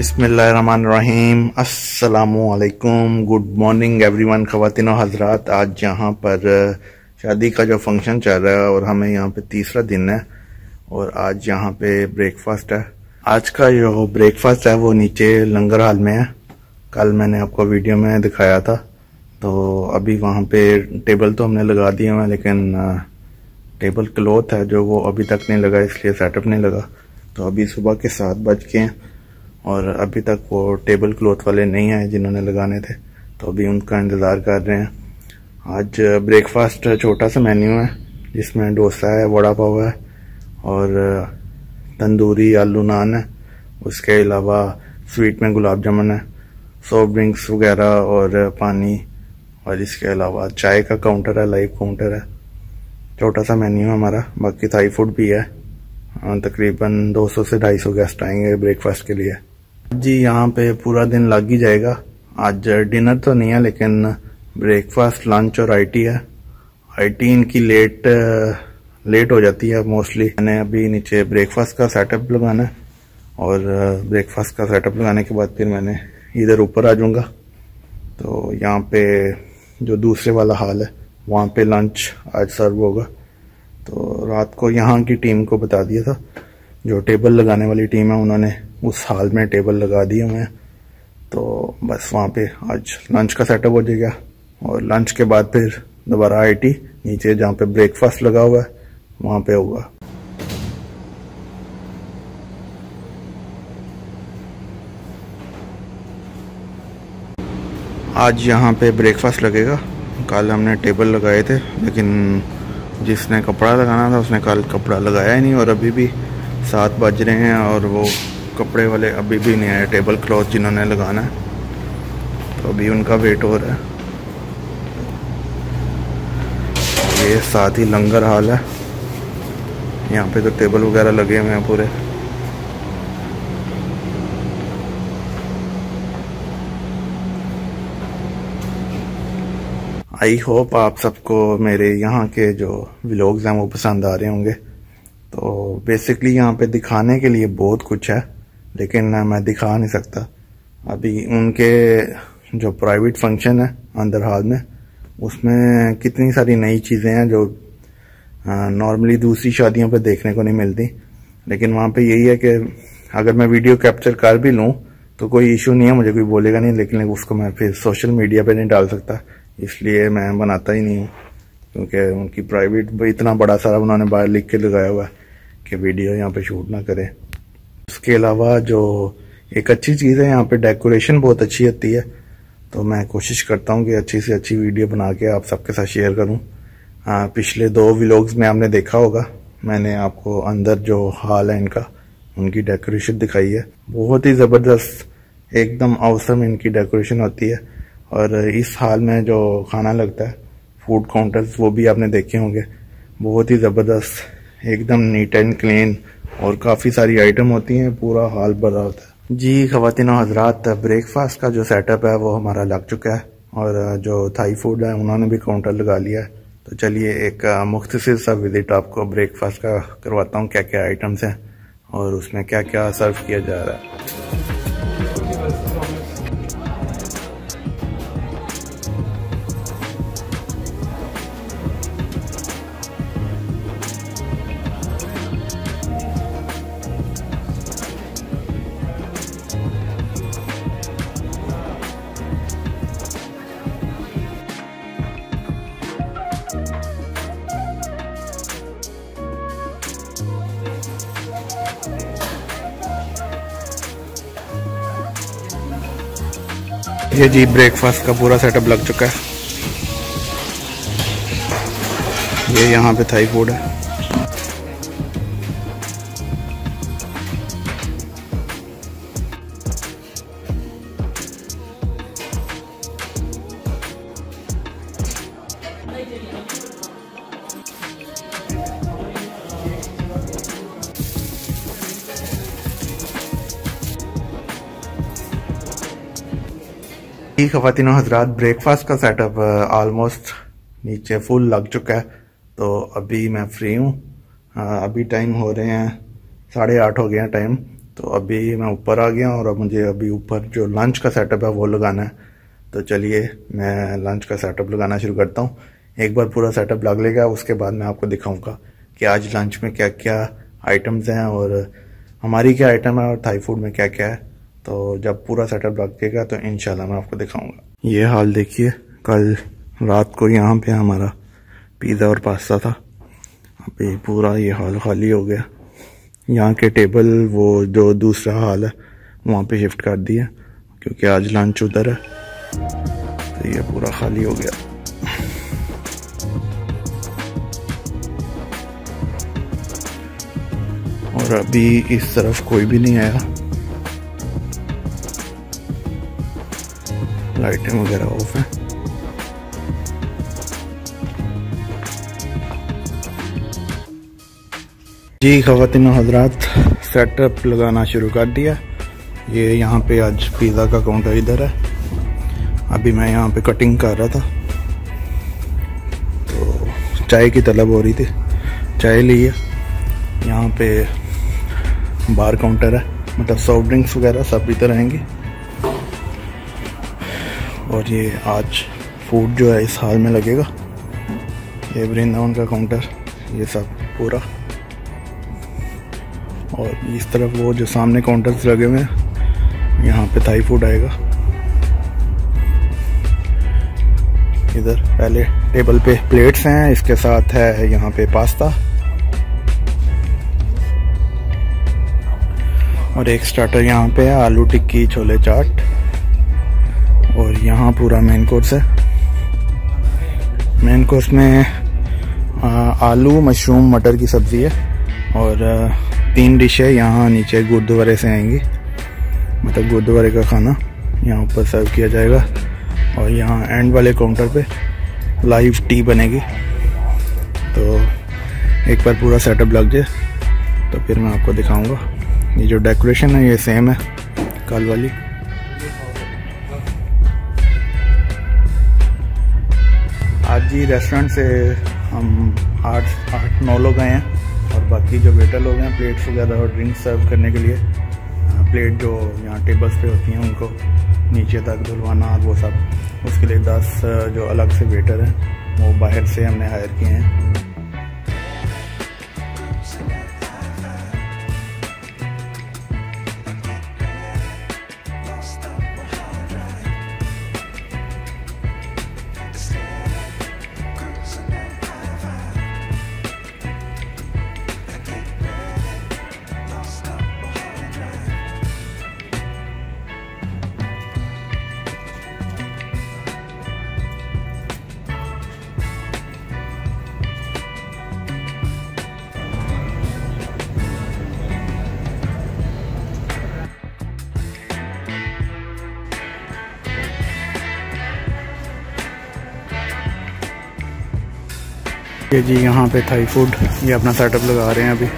बिस्मिल्लाहिर्रहमानिर्रहीम, अस्सलामुअलैकुम, good morning everyone. ख़वातीन और हज़रात, आज यहाँ पर शादी का जो फंक्शन चल रहा है और हमें यहाँ पे तीसरा दिन है और आज यहाँ पे ब्रेकफास्ट है। आज का जो ब्रेकफास्ट है वो नीचे लंगर हाल में है। कल मैंने आपको वीडियो में दिखाया था, तो अभी वहाँ पे टेबल तो हमने लगा दिए हैं लेकिन टेबल क्लॉथ है जो वो अभी तक नहीं लगा, इसलिए सेटअप नहीं लगा। तो अभी सुबह के 7 बज के हैं और अभी तक वो टेबल क्लॉथ वाले नहीं आए जिन्होंने लगाने थे, तो अभी उनका इंतज़ार कर रहे हैं। आज ब्रेकफास्ट छोटा सा मेन्यू है जिसमें डोसा है, वड़ा पाव है और तंदूरी आलू नान है। उसके अलावा स्वीट में गुलाब जामुन है, सॉफ्ट ड्रिंक्स वगैरह और पानी, और इसके अलावा चाय का काउंटर है, लाइव काउंटर है। छोटा सा मेन्यू है हमारा। बाकी थाई फूड भी है, तकरीबन 200 से 250 गेस्ट आएंगे ब्रेकफास्ट के लिए जी। यहाँ पे पूरा दिन लग ही जाएगा। आज डिनर तो नहीं है लेकिन ब्रेकफास्ट, लंच और आईटी है। आईटी इनकी लेट हो जाती है मोस्टली। मैंने अभी नीचे ब्रेकफास्ट का सेटअप लगाना है और ब्रेकफास्ट का सेटअप लगाने के बाद फिर मैंने इधर ऊपर आ जाऊँगा। तो यहाँ पे जो दूसरे वाला हाल है वहाँ पे लंच आज सर्व होगा। तो रात को यहाँ की टीम को बता दिया था, जो टेबल लगाने वाली टीम है उन्होंने उस हाल में टेबल लगा दिए हुए हैं। तो बस वहाँ पे आज लंच का सेटअप हो जाएगा और लंच के बाद फिर दोबारा आईटी नीचे जहाँ पे ब्रेकफास्ट लगा हुआ है वहाँ पे होगा। आज यहाँ पे ब्रेकफास्ट लगेगा। कल हमने टेबल लगाए थे लेकिन जिसने कपड़ा लगाना था उसने कल कपड़ा लगाया ही नहीं और अभी भी 7 बज रहे हैं और वो कपड़े वाले अभी भी नहीं आए, टेबल क्लॉथ जिन्होंने लगाना है। तो अभी उनका वेट हो रहा है। ये साथ ही लंगर हाल है, यहाँ पे तो टेबल वगैरह लगे हुए हैं पूरे। आई होप आप सबको मेरे यहाँ के जो व्लॉग्स हैं वो पसंद आ रहे होंगे। तो बेसिकली यहाँ पे दिखाने के लिए बहुत कुछ है लेकिन मैं दिखा नहीं सकता। अभी उनके जो प्राइवेट फंक्शन है अंदर हाल में, उसमें कितनी सारी नई चीज़ें हैं जो नॉर्मली दूसरी शादियों पे देखने को नहीं मिलती। लेकिन वहाँ पे यही है कि अगर मैं वीडियो कैप्चर कर भी लूँ तो कोई इशू नहीं है, मुझे कोई बोलेगा नहीं, लेकिन उसको मैं फिर सोशल मीडिया पर नहीं डाल सकता, इसलिए मैं बनाता ही नहीं हूँ। क्योंकि उनकी प्राइवेट भी इतना बड़ा सारा उन्होंने बाहर लिख के लगाया हुआ है कि वीडियो यहाँ पे शूट ना करें। उसके अलावा जो एक अच्छी चीज़ है यहाँ पे डेकोरेशन बहुत अच्छी होती है, तो मैं कोशिश करता हूँ कि अच्छी से अच्छी वीडियो बना के आप सबके साथ शेयर करूँ। पिछले 2 व्लॉग्स में आपने देखा होगा मैंने आपको अंदर जो हाल है इनका, उनकी डेकोरेशन दिखाई है। बहुत ही ज़बरदस्त, एकदम औसम इनकी डेकोरेशन होती है। और इस हाल में जो खाना लगता है, फूड काउंटर्स, वो भी आपने देखे होंगे, बहुत ही ज़बरदस्त, एकदम नीट एंड क्लीन और काफ़ी सारी आइटम होती हैं, पूरा हाल भरा होता है जी। ख़वातीन और हज़रात, ब्रेकफास्ट का जो सेटअप है वो हमारा लग चुका है और जो थाई फूड है उन्होंने भी काउंटर लगा लिया है। तो चलिए एक मुख्तसर सा विज़िट आपको ब्रेकफास्ट का करवाता हूँ, क्या क्या आइटम्स हैं और उसमें क्या क्या सर्व किया जा रहा है। ये जी ब्रेकफास्ट का पूरा सेटअप लग चुका है। ये यहाँ पे थाई फूड है। ख़वातीन हज़रात, ब्रेकफास्ट का सेटअप ऑलमोस्ट नीचे फुल लग चुका है। तो अभी मैं फ्री हूँ। अभी टाइम हो रहे हैं 8:30 हो गया टाइम। तो अभी मैं ऊपर आ गया हूँ और अब मुझे अभी ऊपर जो लंच का सेटअप है वो लगाना है। तो चलिए मैं लंच का सेटअप लगाना शुरू करता हूँ। एक बार पूरा सेटअप लग लेगा उसके बाद मैं आपको दिखाऊंगा कि आज लंच में क्या क्या आइटम्स हैं और हमारी क्या आइटम है और थाई फूड में क्या क्या है। तो जब पूरा सेटअप लग जाएगा तो इंशाल्लाह मैं आपको दिखाऊंगा। ये हाल देखिए, कल रात को यहाँ पे हमारा पिज़्ज़ा और पास्ता था, अभी पूरा ये हॉल खाली हो गया। यहाँ के टेबल वो जो दूसरा हॉल है वहाँ पे शिफ्ट कर दिया क्योंकि आज लंच उधर है, तो ये पूरा खाली हो गया। और अभी इस तरफ कोई भी नहीं आया, लाइटें वगैरह ऑफ हैं। जी ख़वातीन हज़रात, सेटअप लगाना शुरू कर दिया। ये यहाँ पे आज पिज़्ज़ा का काउंटर इधर है, अभी मैं यहाँ पे कटिंग कर रहा था तो चाय की तलब हो रही थी, चाय ली है। यहाँ पे बार काउंटर है, मतलब सॉफ्ट ड्रिंक्स वगैरह सब इधर रहेंगे। और ये आज फूड जो है इस हॉल में लगेगा, ये वृंदावन का काउंटर, ये सब पूरा। और इस तरफ वो जो सामने काउंटर्स लगे हुए हैं, यहाँ पे थाई फूड आएगा। इधर पहले टेबल पे प्लेट्स हैं, इसके साथ है यहाँ पे पास्ता और एक स्टार्टर यहाँ पे है आलू टिक्की छोले चाट। और यहाँ पूरा मेन कोर्स है, मेन कोर्स में आलू मशरूम मटर की सब्जी है और तीन डिशें यहाँ नीचे गुरुद्वारे से आएंगी, मतलब गुरुद्वारे का खाना यहाँ ऊपर सर्व किया जाएगा। और यहाँ एंड वाले काउंटर पे लाइव टी बनेगी। तो एक बार पूरा सेटअप लग जाए तो फिर मैं आपको दिखाऊंगा। ये जो डेकोरेशन है ये सेम है कल वाली। आज जी रेस्टोरेंट से हम आठ नौ लोग आए हैं और बाकी जो वेटर लोग हैं प्लेट्स वगैरह और ड्रिंक्स सर्व करने के लिए, प्लेट जो यहाँ टेबल्स पे होती हैं उनको नीचे तक धुलवाना और वो सब, उसके लिए 10 जो अलग से वेटर हैं वो बाहर से हमने हायर किए हैं। ये जी यहाँ पे थाई फूड, ये अपना सेटअप लगा रहे हैं अभी।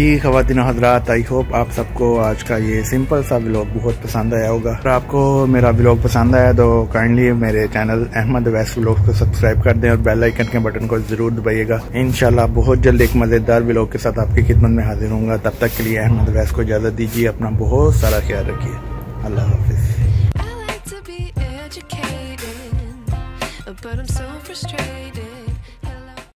जी ख़वातीन हज़रात, आई होप आप सबको आज का ये सिंपल सा व्लॉग बहुत पसंद आया होगा। अगर आपको मेरा व्लॉग पसंद आया तो काइंडली मेरे चैनल अहमद वैस व्लॉग को सब्सक्राइब कर दें और बेल आइकन के बटन को ज़रूर दबाइएगा। इंशाल्लाह बहुत जल्द एक मज़ेदार व्लॉग के साथ आपकी खिदमत में हाजिर होऊंगा। तब तक के लिए अहमद वैस को इजाज़त दीजिए, अपना बहुत सारा ख्याल रखिए। अल्लाह हाफिज़।